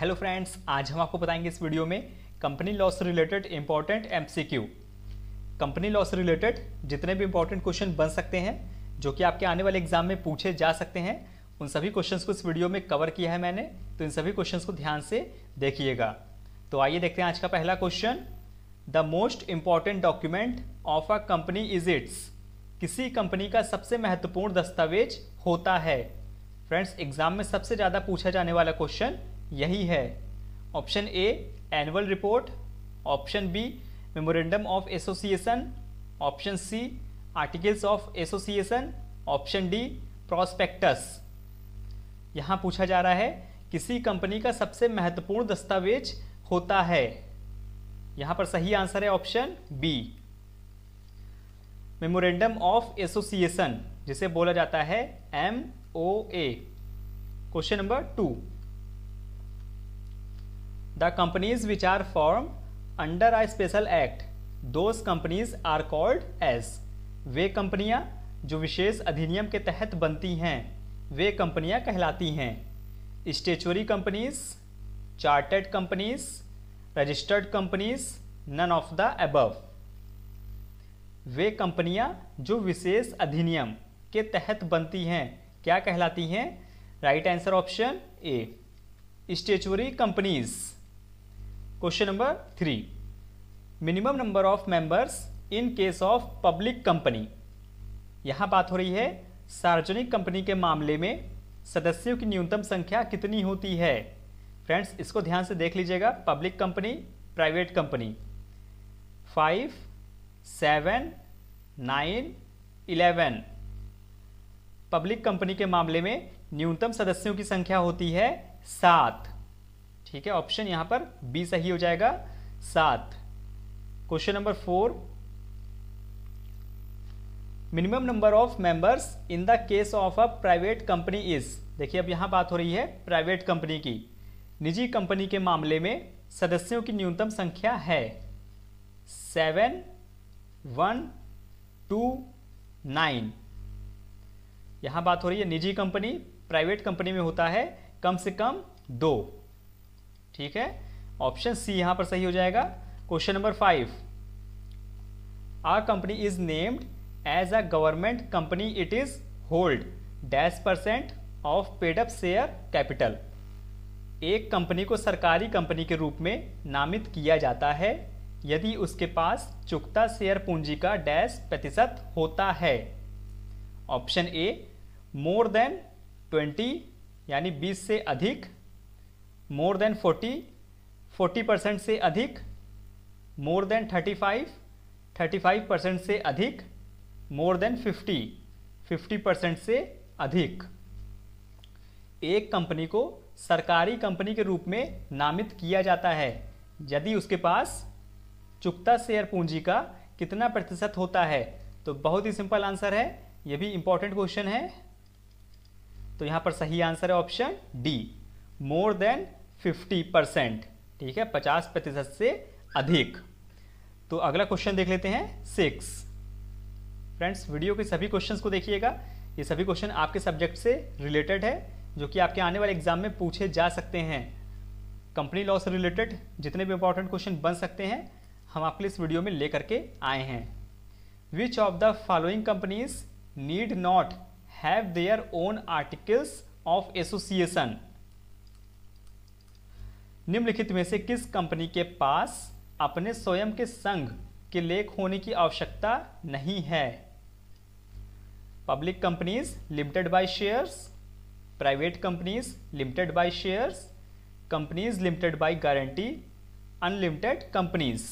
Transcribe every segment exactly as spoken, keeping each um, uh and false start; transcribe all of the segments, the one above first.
Hello friends, आज हम आपको बताएंगे इस वीडियो में कंपनी लॉ से related important MCQ. Company law से रिलेटेड जितने भी इंपॉर्टेंट क्वेश्चन बन सकते हैं जो कि आपके आने वाले एग्जाम में पूछे जा सकते हैं, उन सभी क्वेश्चंस को इस वीडियो में कवर किया है मैंने, तो इन सभी क्वेश्चंस को ध्यान से देखिएगा। तो आइए देखते हैं आज का पहला question. The most important document of a company is its, किसी कंपनी का सबसे महत्वपूर्ण दस्तावेज होता है। फ्रेंड्स, एग्जाम में सबसे ज़्यादा पूछा जाने वाला क्वेश्चन यही है। Option A annual report, option B memorandum of association, option C articles of association, option D prospectus. यहाँ पूछा जा रहा है किसी कंपनी का सबसे महत्वपूर्ण दस्तावेज होता है। यहाँ पर सही आंसर है option B, memorandum of association, जिसे बोला जाता है M O A. Question number two. The companies which are formed under a special act, those companies are called as, वे कंपनियां जो विशेष अधिनियम के तहत बनती हैं वे कंपनियां कहलाती हैं। Statutory companies, chartered companies, registered companies, none of the above. वे कंपनियां जो विशेष अधिनियम के तहत बनती हैं क्या कहलाती हैं? Right answer option A, statutory companies. Question number three. Minimum number of members in case of public company. यहाँ बात हो रही है सार्वजनिक कंपनी के मामले में सदस्यों की न्यूनतम संख्या कितनी होती है। फ्रेंड्स, इसको ध्यान से देख लीजिएगा। Public company, private company, five, seven, nine, eleven. Public company के मामले में न्यूनतम सदस्यों की संख्या होती है सात। ठीक है, ऑप्शन यहाँ पर बी सही हो जाएगा, सात। Question number four. Minimum number of members in the case of a private company is. देखिए, अब यहाँ बात हो रही है प्राइवेट कंपनी की। निजी कंपनी के मामले में सदस्यों की न्यूनतम संख्या है सेवन, वन, टू, नाइन। यहाँ बात हो रही है निजी कंपनी, प्राइवेट कंपनी में होता है कम से कम दो। ठीक है, ऑप्शन सी यहां पर सही हो जाएगा। Question number five. A company is named as a government company it is hold dash percent of paid up share capital. एक कंपनी को सरकारी कंपनी के रूप में नामित किया जाता है यदि उसके पास चुकता शेयर पूंजी का डैश प्रतिशत होता है। Option A more than twenty यानी बीस से अधिक, more than forty forty percent से अधिक, more than thirty five thirty five percent से अधिक, more than fifty fifty percent से अधिक। एक कंपनी को सरकारी कंपनी के रूप में नामित किया जाता है यदि उसके पास चुकता शेयर पूंजी का कितना प्रतिशत होता है। तो बहुत ही सिंपल आंसर है, ये भी इंपॉर्टेंट क्वेश्चन है, तो यहाँ पर सही आंसर है option D, more than fifty percent. ठीक है, पचास प्रतिशत से अधिक। तो अगला क्वेश्चन देख लेते हैं, सिक्स। फ्रेंड्स, वीडियो के सभी क्वेश्चंस को देखिएगा, ये सभी क्वेश्चन आपके सब्जेक्ट से रिलेटेड है जो कि आपके आने वाले एग्जाम में पूछे जा सकते हैं। कंपनी लॉ से रिलेटेड जितने भी इंपॉर्टेंट क्वेश्चन बन सकते हैं हम आपके लिए इस वीडियो में ले करके आए हैं। Which of the following companies need not have their own articles of association. निम्नलिखित में से किस कंपनी के पास अपने स्वयं के संघ के लेख होने की आवश्यकता नहीं है? Public companies limited by shares, private companies limited by shares, companies limited by guarantee, unlimited companies.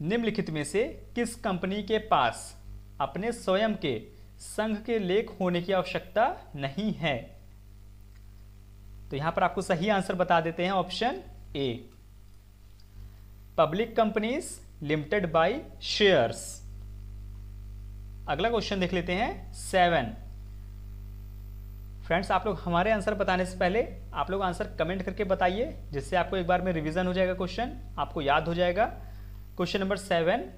निम्नलिखित में से किस कंपनी के पास अपने स्वयं के संघ के लेख होने की आवश्यकता नहीं है? तो यहाँ पर आपको सही आंसर बता देते हैं, option A, public companies limited by shares. अगला क्वेश्चन देख लेते हैं, सेवन। फ्रेंड्स, आप लोग हमारे आंसर बताने से पहले आप लोग आंसर कमेंट करके बताइए, जिससे आपको एक बार में रिवीजन हो जाएगा, क्वेश्चन आपको याद हो जाएगा। Question number seven.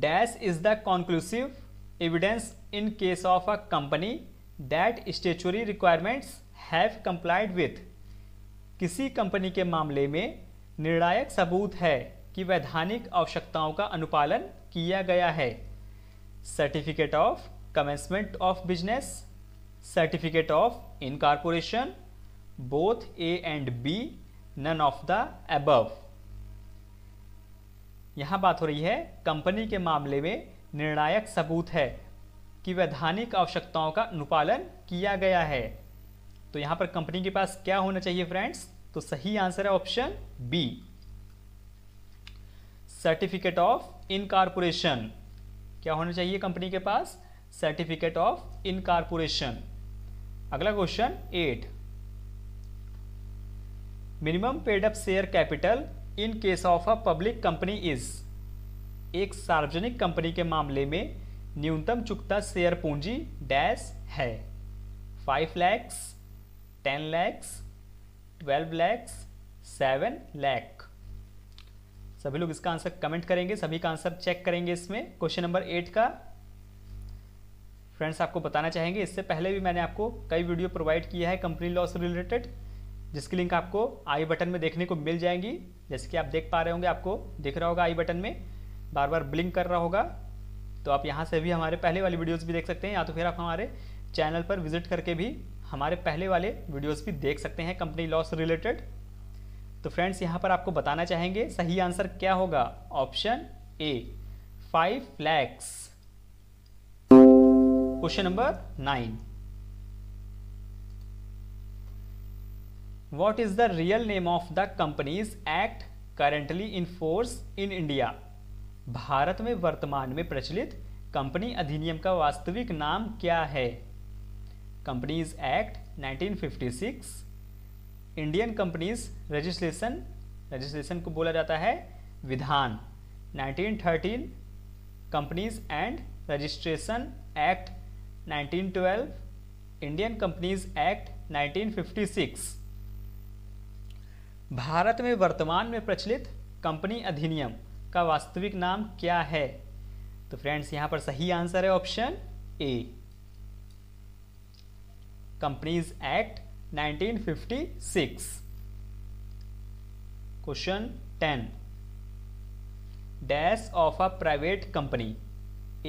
Dash is the conclusive evidence in case of a company That statutory requirements have complied with किसी कंपनी के मामले में निर्णायक सबूत है कि वैधानिक आवश्यकताओं का अनुपालन किया गया है। Certificate of commencement of business, certificate of incorporation, both A and B, none of the above. यहाँ बात हो रही है कंपनी के मामले में निर्णायक सबूत है कि वैधानिक आवश्यकताओं का अनुपालन किया गया है। तो यहाँ पर कंपनी के पास क्या होना चाहिए फ्रेंड्स? तो सही आंसर है option B, certificate of incorporation. क्या होना चाहिए कंपनी के पास? Certificate of incorporation. अगला question eight, minimum paid up share capital in case of a public company is, एक सार्वजनिक कंपनी के मामले में न्यूनतम चुकता शेयर पूंजी डैश है। Five lakhs, ten lakhs, twelve lakhs, seven lakh. सभी लोग इसका आंसर कमेंट करेंगे, सभी का आंसर चेक करेंगे इसमें क्वेश्चन नंबर एट का। फ्रेंड्स आपको बताना चाहेंगे, इससे पहले भी मैंने आपको कई वीडियो प्रोवाइड किया है कंपनी लॉ से रिलेटेड, जिसकी लिंक आपको आई बटन में देखने को मिल जाएंगी। जैसे कि आप देख पा रहे होंगे, आपको दिख रहा होगा आई बटन में बार बार ब्लिंक कर रहा होगा, तो आप यहाँ से भी हमारे पहले वाले वीडियोस भी देख सकते हैं, या तो फिर आप हमारे चैनल पर विजिट करके भी हमारे पहले वाले वीडियोस भी देख सकते हैं कंपनी लॉ से रिलेटेड। तो फ्रेंड्स यहाँ पर आपको बताना चाहेंगे सही आंसर क्या होगा, option A five lakhs. Question number nine, What is the real name of the Companies Act currently in force in India? Bharat में वर्तमान में प्रचलित कंपनी अधिनियम का वास्तविक नाम क्या है? Companies act nineteen fifty six, Indian companies registration, registration को बोला जाता है विधान, nineteen thirteen companies and registration act nineteen twelve, Indian companies act nineteen fifty six. Bharat में वर्तमान में प्रचलित कंपनी अधिनियम का वास्तविक नाम क्या है? तो फ्रेंड्स यहाँ पर सही आंसर है option A, companies act nineteen fifty six. Question ten, dash of a private company,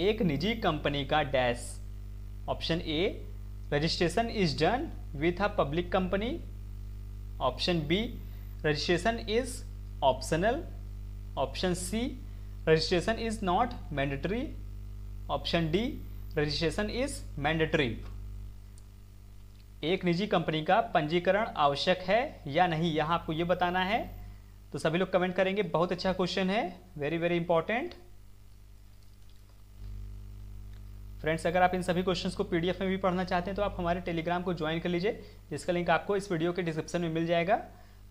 एक निजी कंपनी का dash. Option A registration is done with a public company, option B registration is optional, option C registration is not mandatory, option D registration is mandatory. एक निजी company का पंजीकरण आवश्यक है या नहीं, यहाँ आपको ये बताना है। तो सभी लोग कमेंट करेंगे, बहुत अच्छा क्वेश्चन है, वेरी वेरी इंपॉर्टेंट। फ्रेंड्स अगर आप इन सभी क्वेश्चंस को पीडीएफ में भी पढ़ना चाहते हैं तो आप हमारे टेलीग्राम को ज्वाइन कर लीजिए, जिसका लिंक आपको इस वीडियो के डिस्क्रिप्शन में मिल जाएगा।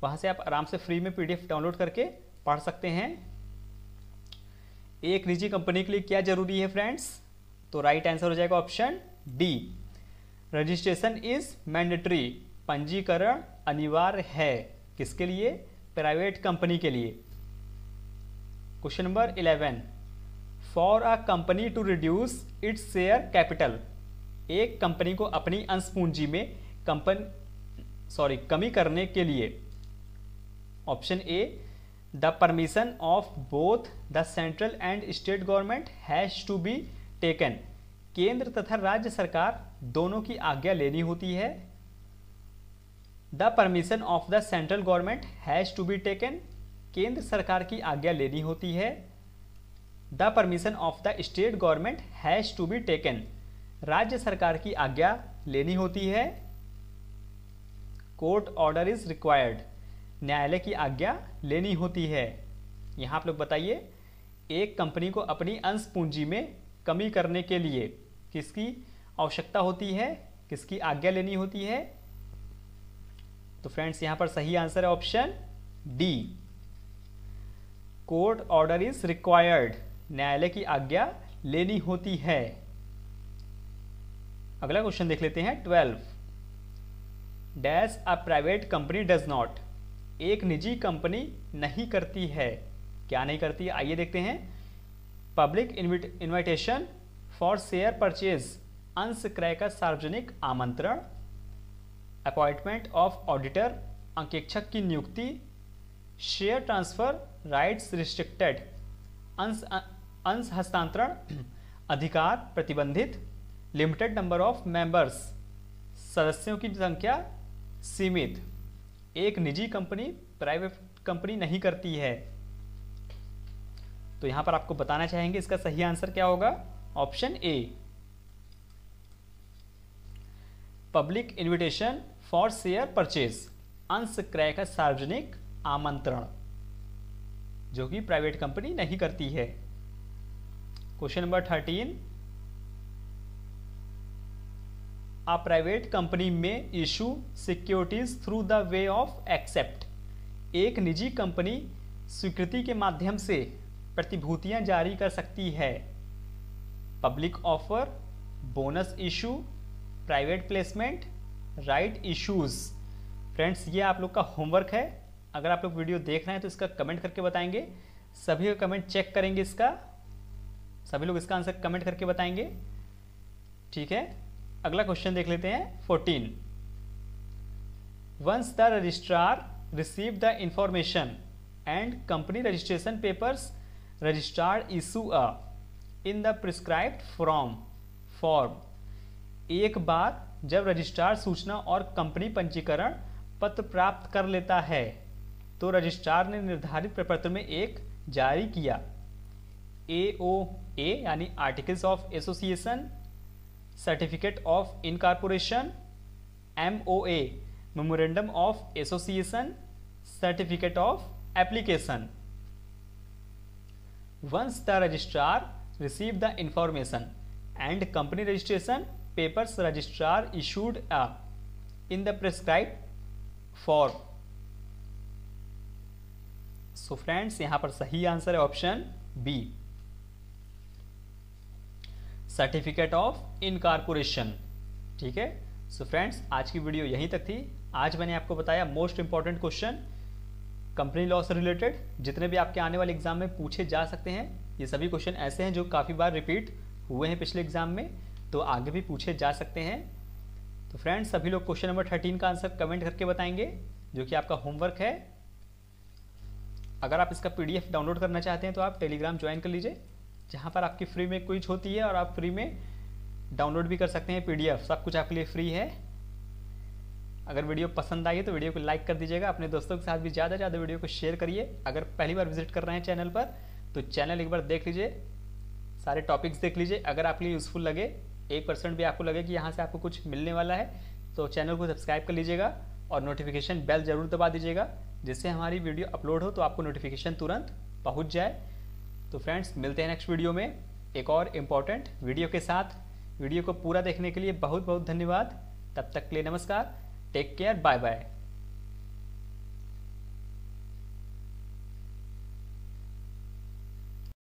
वहाँ से आप आराम से फ्री में पीडीएफ डाउनलोड करके पढ़ सकते हैं। एक निजी कंपनी के लिए क्या जरूरी है फ्रेंड्स? तो राइट आंसर हो जाएगा option D, registration is mandatory, पंजीकरण अनिवार्य है। किसके लिए? प्राइवेट कंपनी के लिए। Question number eleven, for a company to reduce its share capital, एक कंपनी को अपनी अंश पूंजी में कंपनी सॉरी कमी करने के लिए। Option A the permission of both the central and state government has to be taken, केंद्र तथा राज्य सरकार दोनों की आज्ञा लेनी होती है। The permission of the central government has to be taken, केंद्र सरकार की आज्ञा लेनी होती है। The permission of the state government has to be taken, राज्य सरकार की आज्ञा लेनी होती है। कोर्ट ऑर्डर इज रिक्वायर्ड, न्यायालय की आज्ञा लेनी होती है। यहाँ आप लोग बताइए, एक कंपनी को अपनी अंश पूंजी में कमी करने के लिए किसकी आवश्यकता होती है, किसकी आज्ञा लेनी होती है? तो फ्रेंड्स यहाँ पर सही आंसर है option D, court order is required, न्यायालय की आज्ञा लेनी होती है। अगला क्वेश्चन देख लेते हैं twelve, dash a private company does not, एक निजी कंपनी नहीं करती है। क्या नहीं करती है? आइए देखते हैं। Public invitation for share purchase, अंश क्रय का सार्वजनिक आमंत्रण। अपॉइंटमेंट ऑफ ऑडिटर, अंकेक्षक की नियुक्ति, शेयर ट्रांसफर राइट्स रिस्ट्रिक्टेड, अंश अंश हस्तांतरण, अधिकार प्रतिबंधित, लिमिटेड नंबर ऑफ मेंबर्स, सदस्यों की संख्या सीमित। एक निजी कंपनी प्राइवेट कंपनी नहीं करती है। तो यहाँ पर आपको बताना चाहेंगे इसका सही आंसर क्या होगा, option A. Public invitation for share purchase, अंश क्रय का सार्वजनिक आमंत्रण, जो कि प्राइवेट कंपनी नहीं करती है। Question number thirteen, a private company में issue securities through the way of except, एक निजी कंपनी स्वीकृति के माध्यम से प्रतिभूतियां जारी कर सकती है। Public offer, bonus issue, private placement, right issues. Friends, ये आप लोग का होमवर्क है। अगर आप लोग वीडियो देख रहे हैं तो इसका कमेंट करके बताएंगे, सभी का कमेंट चेक करेंगे, इसका सभी लोग इसका आंसर कमेंट करके बताएंगे, ठीक है। अगला क्वेश्चन देख लेते हैं fourteen, once the registrar receive the information and company registration papers, registrar issue a in the prescribed form form एक बार जब रजिस्ट्रार सूचना और कंपनी पंजीकरण पत्र प्राप्त कर लेता है तो रजिस्ट्रार ने निर्धारित प्रपत्र में एक जारी किया। ए ओ ए यानी articles of association, certificate of incorporation, M O A memorandum of association, certificate of application. Once the registrar receive the information and company registration papers, registrar issued a in the prescribe for. So friends, यहां पर सही answer है option B, certificate of incorporation, ठीक है। So friends, आज की video यहीं तक थी। आज मैंने आपको बताया most important question company law से रिलेटेड, जितने भी आपके आने वाले एग्जाम में पूछे जा सकते हैं। ये सभी क्वेश्चन ऐसे हैं जो काफ़ी बार रिपीट हुए हैं पिछले एग्जाम में, तो आगे भी पूछे जा सकते हैं। तो फ्रेंड्स, सभी लोग क्वेश्चन नंबर थर्टीन का आंसर कमेंट करके बताएंगे, जो कि आपका होमवर्क है। अगर आप इसका पीडीएफ डाउनलोड करना चाहते हैं तो आप टेलीग्राम ज्वाइन कर लीजिए, जहां पर आपकी फ्री में क्विज होती है और आप फ्री में डाउनलोड भी कर सकते हैं पीडीएफ, सब कुछ आपके लिए फ्री है। अगर वीडियो पसंद आई है तो वीडियो को लाइक कर दीजिएगा, अपने दोस्तों के साथ भी ज़्यादा से ज़्यादा वीडियो को शेयर करिए। अगर पहली बार विजिट कर रहे हैं चैनल पर तो चैनल एक बार देख लीजिए, सारे टॉपिक्स देख लीजिए। अगर आपके लिए यूज़फुल लगे, एक परसेंट भी आपको लगे कि यहाँ से आपको कुछ मिलने वाला है, तो चैनल को सब्सक्राइब कर लीजिएगा और नोटिफिकेशन बेल ज़रूर दबा दीजिएगा, जिससे हमारी वीडियो अपलोड हो तो आपको नोटिफिकेशन तुरंत पहुँच जाए। तो फ्रेंड्स, मिलते हैं नेक्स्ट वीडियो में एक और इम्पॉर्टेंट वीडियो के साथ। वीडियो को पूरा देखने के लिए बहुत बहुत धन्यवाद। तब तक के लिए नमस्कार, टेक केयर, बाय बाय।